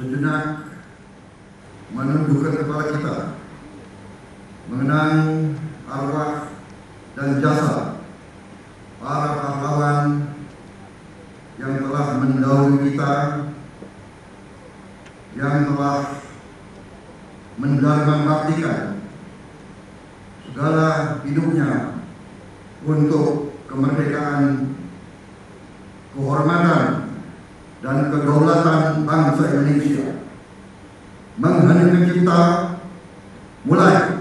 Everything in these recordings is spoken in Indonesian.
sejenak menundukkan kepala kita, mengenang arwah dan jasa para pahlawan yang telah mendahului kita, yang telah mengabdikan segala hidupnya untuk kemerdekaan, kehormatan, dan kedaulatan bangsa Indonesia. Mengheningkan kita mulai.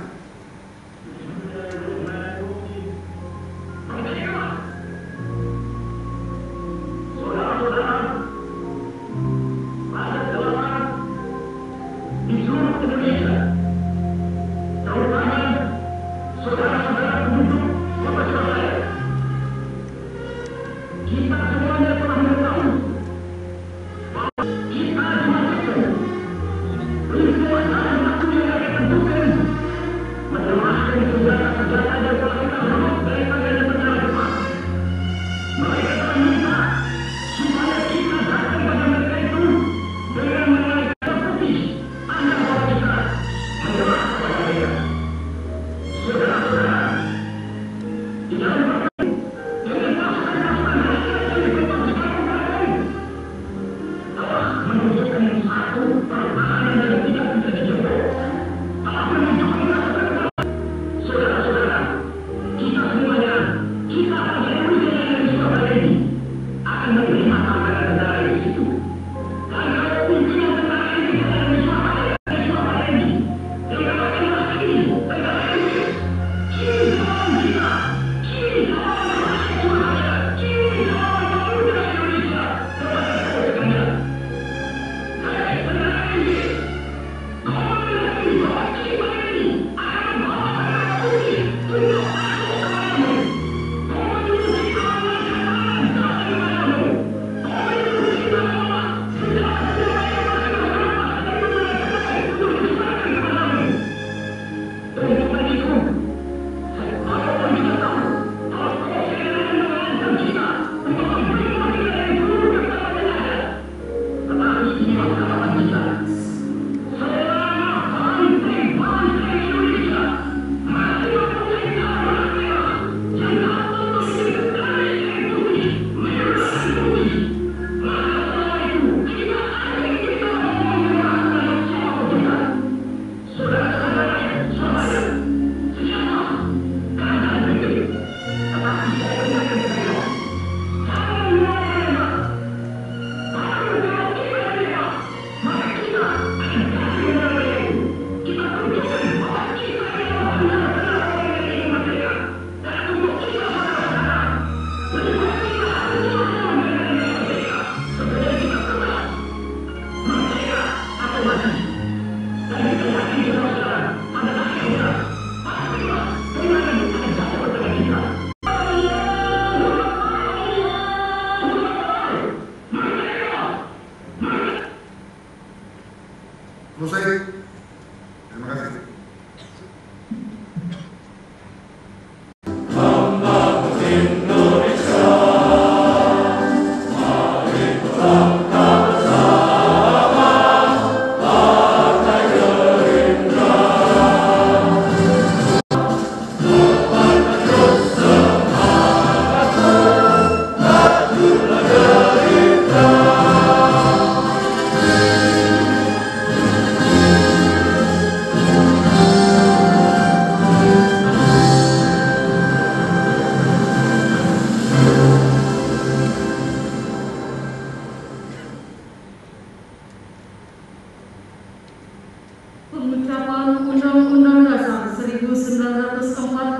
Pengucapan Undang-Undang Dasar 1945